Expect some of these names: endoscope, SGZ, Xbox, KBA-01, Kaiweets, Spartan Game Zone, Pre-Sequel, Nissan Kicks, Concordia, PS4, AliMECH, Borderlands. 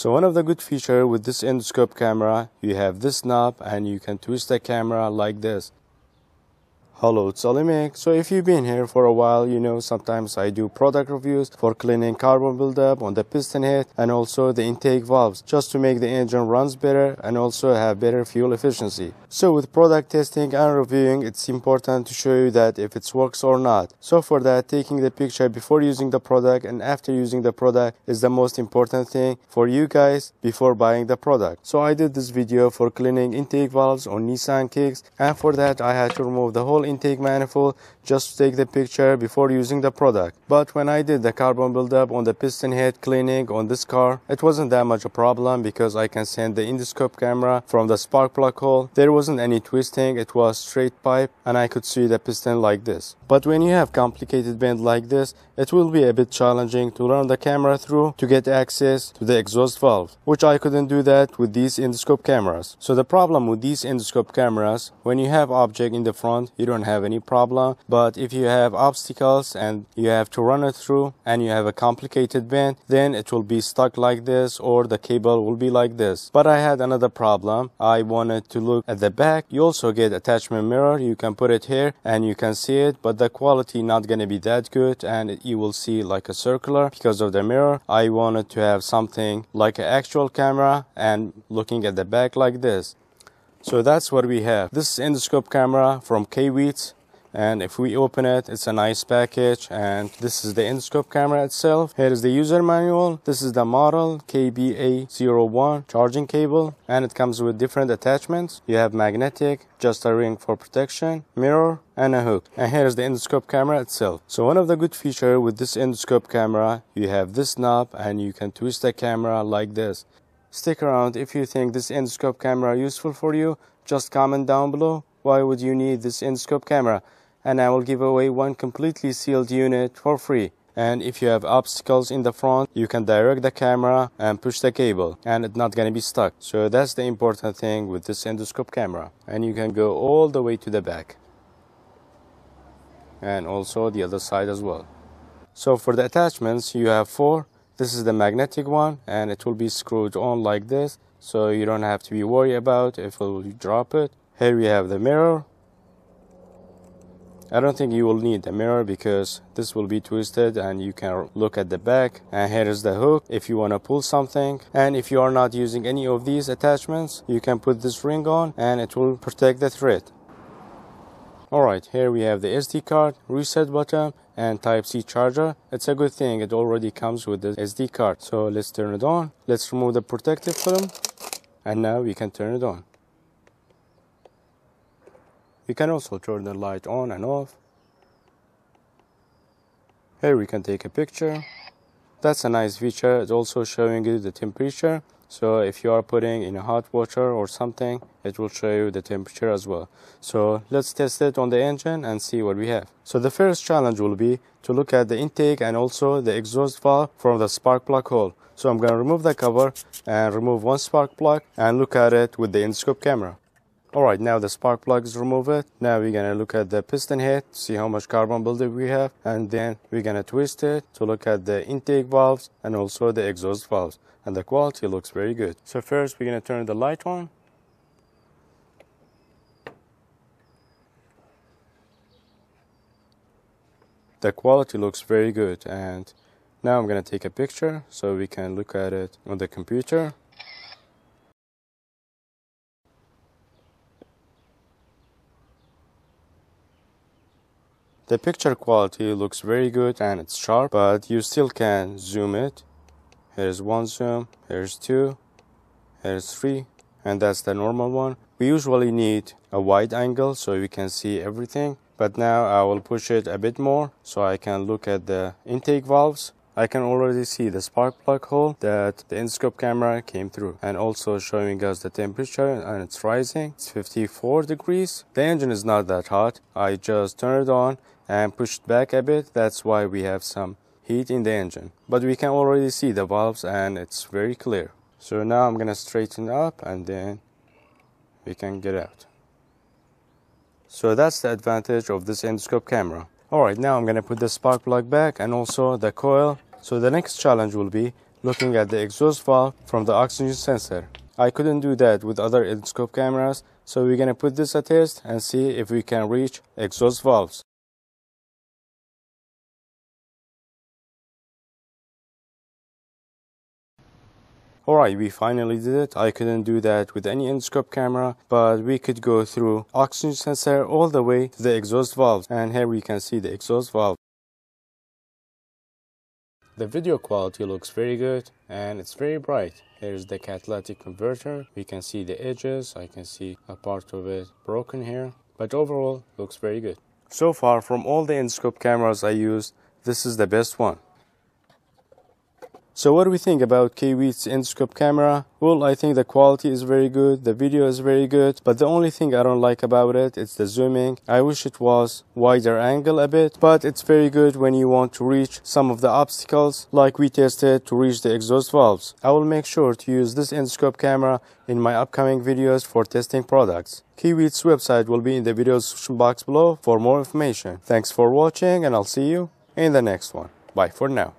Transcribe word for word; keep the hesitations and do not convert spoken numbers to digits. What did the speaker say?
So one of the good features with this endoscope camera, you have this knob and you can twist the camera like this. Hello, it's AliMECH. So if you've been here for a while, you know sometimes I do product reviews for cleaning carbon buildup on the piston head and also the intake valves, just to make the engine runs better and also have better fuel efficiency. So with product testing and reviewing, it's important to show you that if it works or not. So for that, taking the picture before using the product and after using the product is the most important thing for you guys before buying the product. So I did this video for cleaning intake valves on Nissan Kicks, and for that I had to remove the whole intake manifold just to take the picture before using the product. But when I did the carbon buildup on the piston head cleaning on this car, it wasn't that much a problem because I can send the endoscope camera from the spark plug hole. There wasn't any twisting, it was straight pipe and I could see the piston like this. But when you have complicated bend like this, it will be a bit challenging to run the camera through to get access to the exhaust valve, which I couldn't do that with these endoscope cameras. So the problem with these endoscope cameras, when you have object in the front, you don't have any problem, but if you have obstacles and you have to run it through and you have a complicated bend, then it will be stuck like this or the cable will be like this. But I had another problem. I wanted to look at the back. You also get attachment mirror, you can put it here and you can see it, but the quality not gonna be that good and you will see like a circular because of the mirror. I wanted to have something like an actual camera and looking at the back like this. So that's what we have. This is endoscope camera from Kaiweets, and if we open it, it's a nice package. And this is the endoscope camera itself. Here is the user manual. This is the model K B A zero one charging cable, and it comes with different attachments. You have magnetic, just a ring for protection, mirror, and a hook. And here is the endoscope camera itself. So one of the good features with this endoscope camera, you have this knob and you can twist the camera like this. Stick around. If you think this endoscope camera useful for you, just comment down below why would you need this endoscope camera, and I will give away one completely sealed unit for free. And if you have obstacles in the front, you can direct the camera and push the cable and it's not gonna be stuck. So that's the important thing with this endoscope camera, and you can go all the way to the back and also the other side as well. So for the attachments, you have four. This is the magnetic one and it will be screwed on like this, so you don't have to be worried about if it will drop it. Here we have the mirror. I don't think you will need the mirror because this will be twisted and you can look at the back. And here is the hook if you want to pull something. And if you are not using any of these attachments, you can put this ring on and it will protect the thread. Alright, here we have the S D card, reset button, and Type C charger. It's a good thing it already comes with the S D card. So let's turn it on. Let's remove the protective film, and now we can turn it on. We can also turn the light on and off. Here we can take a picture. That's a nice feature. It's also showing you the temperature. So if you are putting in a hot water or something, it will show you the temperature as well. So let's test it on the engine and see what we have. So the first challenge will be to look at the intake and also the exhaust valve from the spark plug hole. So I'm going to remove the cover and remove one spark plug and look at it with the endoscope camera. Alright, now the spark plug is removed. Now we're going to look at the piston head, see how much carbon buildup we have, and then we're going to twist it to look at the intake valves and also the exhaust valves. And the quality looks very good. So first we're going to turn the light on. The quality looks very good, and now I'm going to take a picture so we can look at it on the computer. The picture quality looks very good and it's sharp, but you still can zoom it. Here's one zoom, here's two, here's three, and that's the normal one. We usually need a wide angle so you can see everything, but now I will push it a bit more so I can look at the intake valves. I can already see the spark plug hole that the endoscope camera came through, and also showing us the temperature, and it's rising. It's fifty-four degrees. The engine is not that hot. I just turned it on and pushed back a bit. That's why we have some heat in the engine, but we can already see the valves and it's very clear. So now I'm gonna straighten up and then we can get out. So that's the advantage of this endoscope camera. Alright, now I'm gonna put the spark plug back and also the coil. So the next challenge will be looking at the exhaust valve from the oxygen sensor. I couldn't do that with other endoscope cameras, so we're gonna put this a test and see if we can reach exhaust valves. Alright, we finally did it. I couldn't do that with any endoscope camera, but we could go through oxygen sensor all the way to the exhaust valve. And here we can see the exhaust valve. The video quality looks very good and it's very bright. Here's the catalytic converter. We can see the edges. I can see a part of it broken here, but overall looks very good. So far from all the endoscope cameras I used, this is the best one. So what do we think about Kaiweets endoscope camera? Well, I think the quality is very good, the video is very good, but the only thing I don't like about it is the zooming. I wish it was wider angle a bit, but it's very good when you want to reach some of the obstacles like we tested to reach the exhaust valves. I will make sure to use this endoscope camera in my upcoming videos for testing products. Kaiweets website will be in the video description box below for more information. Thanks for watching and I'll see you in the next one. Bye for now.